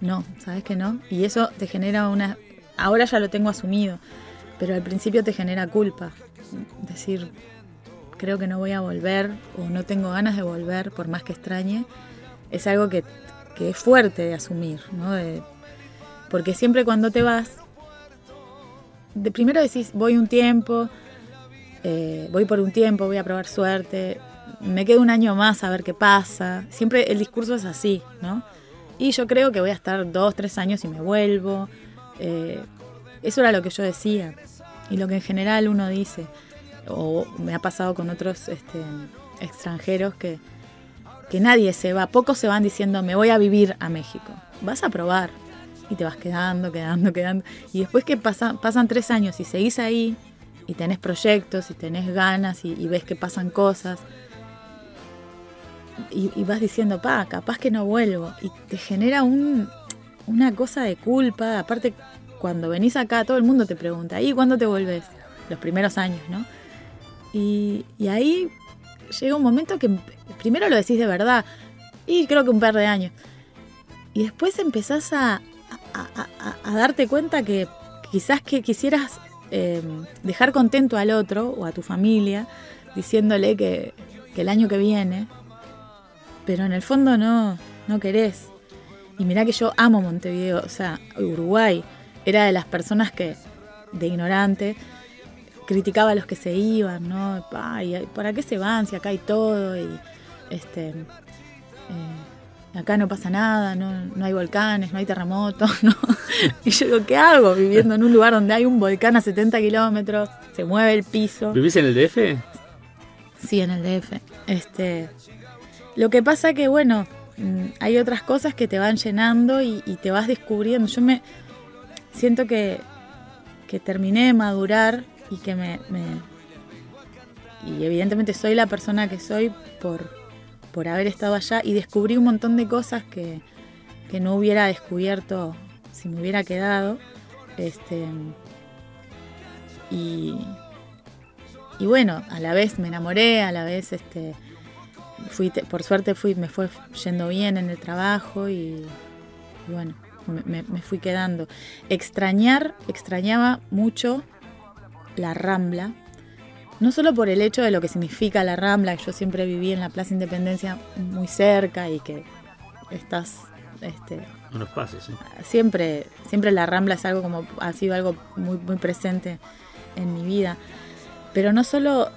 No, ¿sabes que no? Y eso te genera una... Ahora ya lo tengo asumido, pero al principio te genera culpa. Decir, creo que no voy a volver, o no tengo ganas de volver, por más que extrañe. Es algo que es fuerte de asumir, ¿no? Porque siempre cuando te vas, primero decís, voy por un tiempo, voy a probar suerte, me quedo un año más a ver qué pasa. Siempre el discurso es así, ¿no? Y yo creo que voy a estar 2, 3 años y me vuelvo. Eso era lo que yo decía y lo que en general uno dice. O me ha pasado con otros extranjeros que nadie se va, pocos se van diciendo me voy a vivir a México. Vas a probar y te vas quedando. Y después que pasan 3 años y seguís ahí y tenés proyectos y tenés ganas y ves que pasan cosas y vas diciendo, capaz que no vuelvo. Y te genera una cosa de culpa. Aparte, cuando venís acá todo el mundo te pregunta, ¿y cuándo te volvés? Los primeros años, ¿no? Y ahí... Llega un momento que primero lo decís de verdad, y creo que un par de años. Y después empezás a darte cuenta que quizás que quisieras dejar contento al otro o a tu familia, diciéndole que el año que viene, pero en el fondo no querés. Y mirá que yo amo Montevideo, o sea, Uruguay. Era de las personas de ignorante, criticaba a los que se iban, ¿no? Ay, ¿para qué se van? Si acá hay todo y acá no pasa nada, no hay volcanes, no hay terremotos, ¿no? Y yo digo, ¿qué hago viviendo en un lugar donde hay un volcán a 70 kilómetros, se mueve el piso? ¿Vivís en el DF? Sí, en el DF. Lo que pasa que, bueno, hay otras cosas que te van llenando y te vas descubriendo. Yo me siento que terminé de madurar y que y evidentemente soy la persona que soy por haber estado allá, y descubrí un montón de cosas que no hubiera descubierto si me hubiera quedado. Y bueno, a la vez me enamoré, a la vez por suerte me fue yendo bien en el trabajo y bueno, me fui quedando. Extrañaba mucho la Rambla, no solo por el hecho de lo que significa la Rambla, que yo siempre viví en la Plaza Independencia muy cerca y que estás... unos pasos, sí. Siempre la Rambla es algo como, ha sido algo muy, muy presente en mi vida. Pero no solo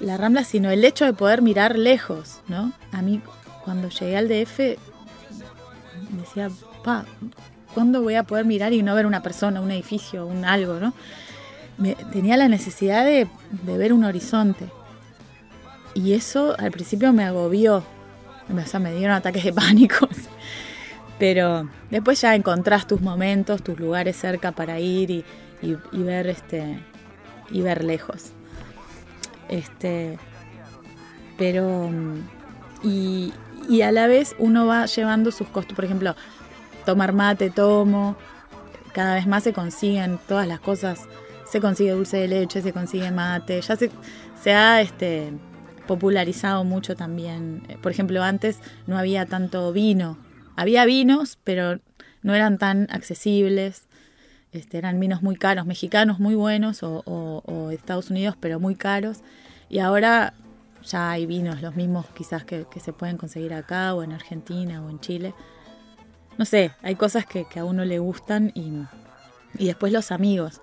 la Rambla, sino el hecho de poder mirar lejos, ¿no? A mí, cuando llegué al DF, decía, ¿cuándo voy a poder mirar y no ver una persona, un edificio, un algo, ¿no? Tenía la necesidad de ver un horizonte. Y eso al principio me agobió. O sea, me dieron ataques de pánico. Pero después ya encontrás tus momentos, tus lugares cerca para ir y ver, y ver lejos. Pero... Y a la vez uno va llevando sus costos. Por ejemplo, tomar mate, cada vez más se consiguen todas las cosas. Se consigue dulce de leche, se consigue mate. Ya se ha popularizado mucho también. Por ejemplo, antes no había tanto vino. Había vinos, pero no eran tan accesibles. Eran vinos muy caros, mexicanos muy buenos o de Estados Unidos, pero muy caros. Y ahora ya hay vinos, los mismos quizás que se pueden conseguir acá o en Argentina o en Chile. No sé, hay cosas que a uno le gustan y después los amigos.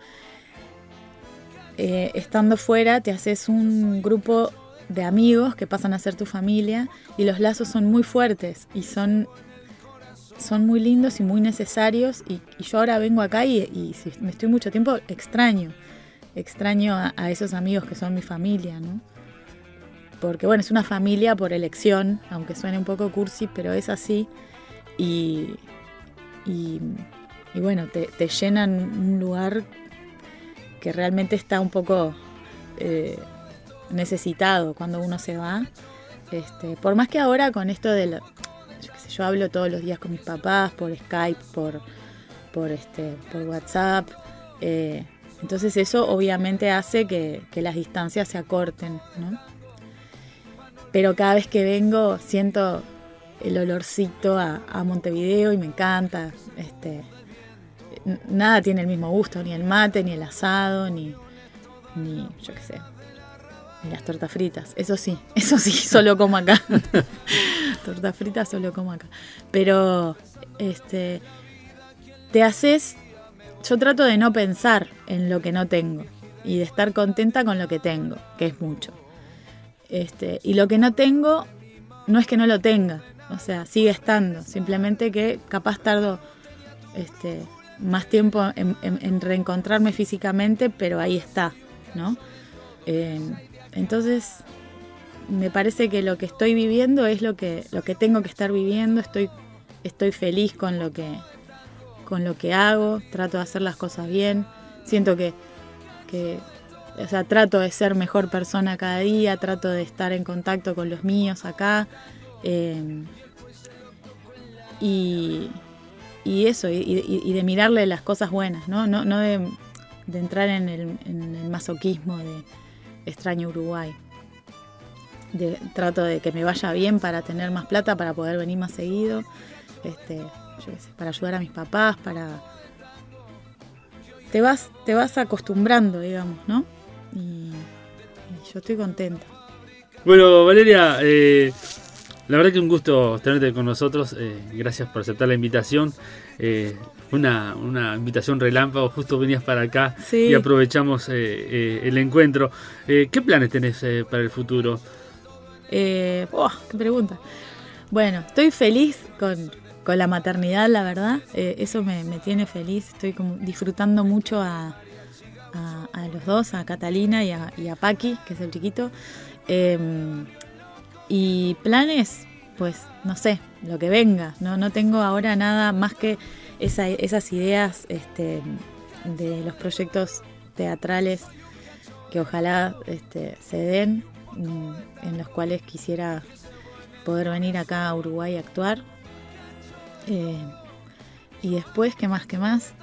Estando fuera te haces un grupo de amigos que pasan a ser tu familia y los lazos son muy fuertes y son muy lindos y muy necesarios, y yo ahora vengo acá y si me estoy mucho tiempo extraño a esos amigos que son mi familia, ¿no? Porque bueno, es una familia por elección, aunque suene un poco cursi, pero es así, y bueno, te llenan un lugar que realmente está un poco necesitado cuando uno se va, por más que ahora con esto de yo hablo todos los días con mis papás, por Skype, por WhatsApp. Entonces eso obviamente hace que las distancias se acorten, ¿no? Pero cada vez que vengo siento el olorcito a Montevideo y me encanta. Nada tiene el mismo gusto, ni el mate, ni el asado, ni yo qué sé, ni las tortas fritas. Eso sí, solo como acá. Tortas fritas solo como acá. Pero te haces... Yo trato de no pensar en lo que no tengo y de estar contenta con lo que tengo, que es mucho. Y lo que no tengo no es que no lo tenga, o sea, sigue estando. Simplemente que capaz tardo más tiempo en reencontrarme físicamente, pero ahí está, ¿no? Entonces... me parece que lo que estoy viviendo es lo que tengo que estar viviendo. Estoy feliz con lo que hago, trato de hacer las cosas bien, siento que o sea, trato de ser mejor persona cada día, trato de estar en contacto con los míos acá, y eso, y de mirarle las cosas buenas, no de entrar en el masoquismo de extraño Uruguay. Trato de que me vaya bien para tener más plata, para poder venir más seguido, yo qué sé, para ayudar a mis papás, para... Te vas acostumbrando, digamos, ¿no? Y yo estoy contenta. Bueno, Valeria, La verdad que un gusto tenerte con nosotros, gracias por aceptar la invitación. Una invitación relámpago, justo venías para acá, sí, y aprovechamos el encuentro. ¿Qué planes tenés para el futuro? ¡Qué pregunta! Bueno, estoy feliz con la maternidad, la verdad. Eso me tiene feliz. Estoy como disfrutando mucho a los dos, a Catalina y a Paqui, que es el chiquito. Y planes, pues, no sé, lo que venga. No tengo ahora nada más que esas ideas de los proyectos teatrales que ojalá se den, en los cuales quisiera poder venir acá a Uruguay a actuar. Y después, ¿qué más?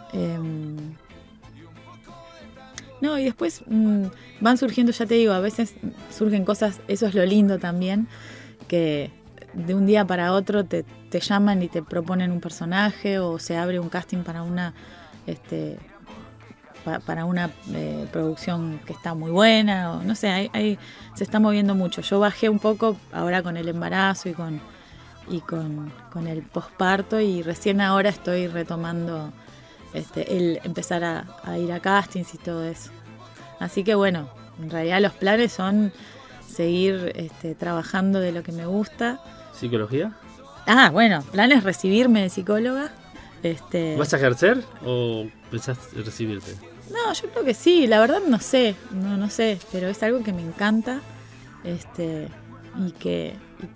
No, y después van surgiendo, ya te digo, a veces surgen cosas, eso es lo lindo también, que de un día para otro te llaman y te proponen un personaje, o se abre un casting para una producción que está muy buena, o no sé, se está moviendo mucho. Yo bajé un poco ahora con el embarazo y con el posparto, y recién ahora estoy retomando el empezar a ir a castings y todo eso. Así que bueno, en realidad los planes son seguir trabajando de lo que me gusta. ¿Psicología? Ah, bueno, planes recibirme de psicóloga. ¿Vas a ejercer o pensás recibirte? No, yo creo que sí, la verdad no sé, pero es algo que me encanta, y que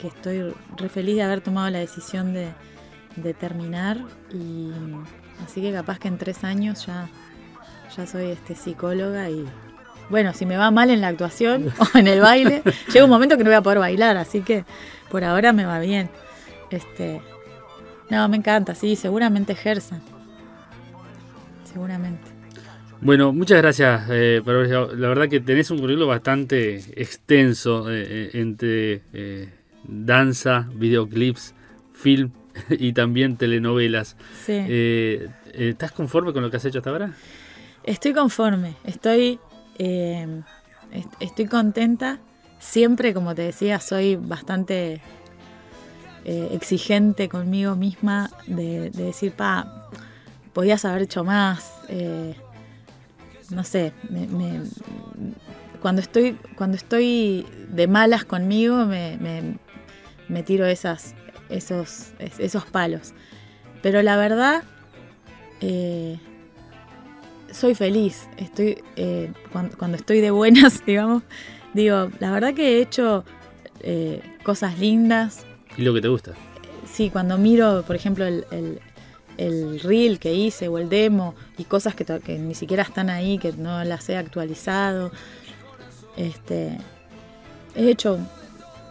estoy re feliz de haber tomado la decisión de terminar, y así que capaz que en 3 años ya soy psicóloga. Y bueno, si me va mal en la actuación o en el baile, llega un momento que no voy a poder bailar, así que por ahora me va bien. No, me encanta, sí, seguramente ejerza. Seguramente. Bueno, muchas gracias. La verdad que tenés un currículo bastante extenso, entre danza, videoclips, film y también telenovelas. Sí. ¿Estás conforme con lo que has hecho hasta ahora? Estoy conforme, estoy contenta. Siempre, como te decía, soy bastante exigente conmigo misma, de decir, podías haber hecho más. No sé, cuando estoy de malas conmigo, me tiro esos palos. Pero la verdad, soy feliz. Estoy cuando estoy de buenas, digamos, digo, la verdad que he hecho cosas lindas. ¿Y lo que te gusta? Sí, cuando miro, por ejemplo, el reel que hice o el demo, y cosas que ni siquiera están ahí, que no las he actualizado. He hecho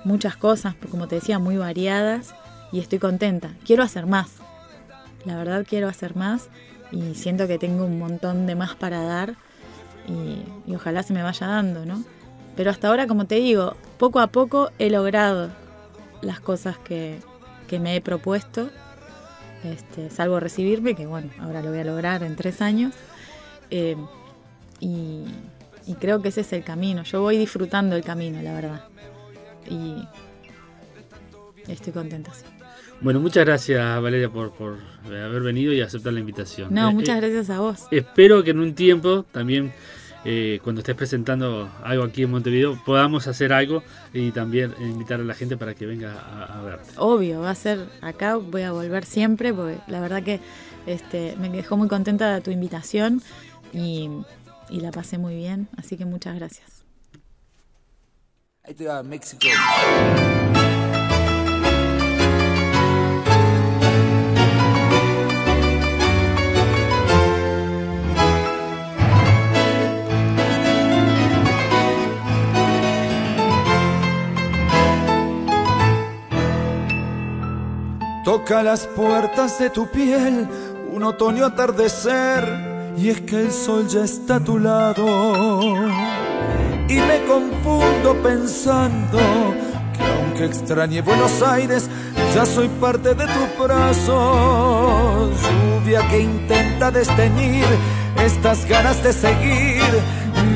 muchas cosas, como te decía, muy variadas, y estoy contenta. Quiero hacer más. La verdad, quiero hacer más, y siento que tengo un montón de más para dar, y ojalá se me vaya dando, ¿no? Pero hasta ahora, como te digo, poco a poco he logrado las cosas que me he propuesto, salvo recibirme, que bueno, ahora lo voy a lograr en 3 años, y creo que ese es el camino. Yo voy disfrutando el camino, la verdad, y estoy contenta, sí. Bueno, muchas gracias, Valeria, por haber venido y aceptar la invitación. No, muchas gracias a vos. Espero que en un tiempo también, cuando estés presentando algo aquí en Montevideo, podamos hacer algo y también invitar a la gente para que venga a verte. Obvio, va a ser acá, voy a volver siempre, porque la verdad que me dejó muy contenta tu invitación, y la pasé muy bien, así que muchas gracias. Ahí te va, México. Toca las puertas de tu piel, un otoño atardecer, y es que el sol ya está a tu lado. Y me confundo pensando que aunque extrañe Buenos Aires, ya soy parte de tus brazos. Lluvia que intenta desteñir estas ganas de seguir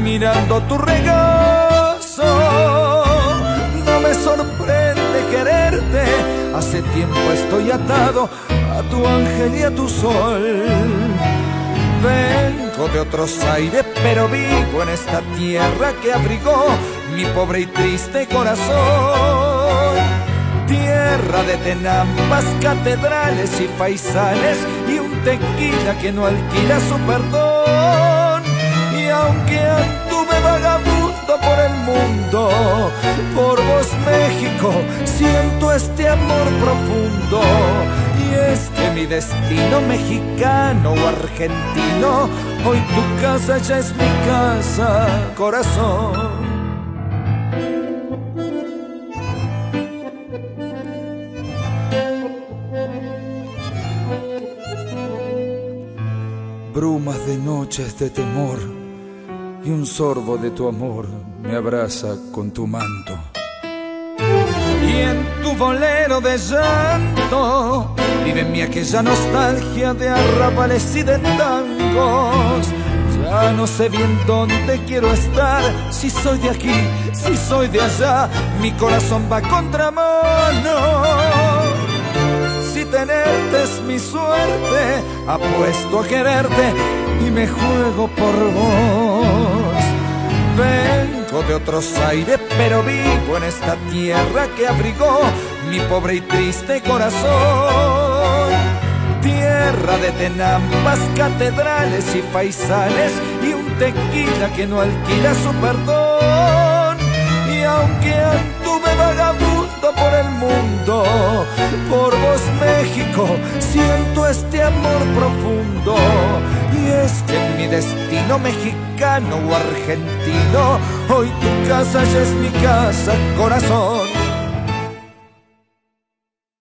mirando tu regazo. No me sorprende quererte. Hace tiempo estoy atado a tu ángel y a tu sol. Vengo de otros aires, pero vivo en esta tierra que abrigó mi pobre y triste corazón. Tierra de tenampas, catedrales y faisales, y un tequila que no alquila su perdón. Y aunque anduve vagabundo por el mundo, por vos México siento este amor profundo. Y es que mi destino mexicano o argentino, hoy tu casa ya es mi casa, corazón. Brumas de noches de temor, y un sorbo de tu amor me abraza con tu manto. Y en tu bolero de llanto vive en mí aquella nostalgia de arrabales y de tangos. Ya no sé bien dónde quiero estar, si soy de aquí, si soy de allá. Mi corazón va contra mano. Si tenerte es mi suerte, apuesto a quererte y me juego por vos. Vengo de otros aires, pero vivo en esta tierra que abrigó mi pobre y triste corazón. Tierra de tenampas, catedrales y faisales, y un tequila que no alquila su perdón. Y aunque anduve vagabundo por el mundo, por vos México siento este amor profundo. Y es que en mi destino mexicano o argentino, hoy tu casa ya es mi casa, corazón.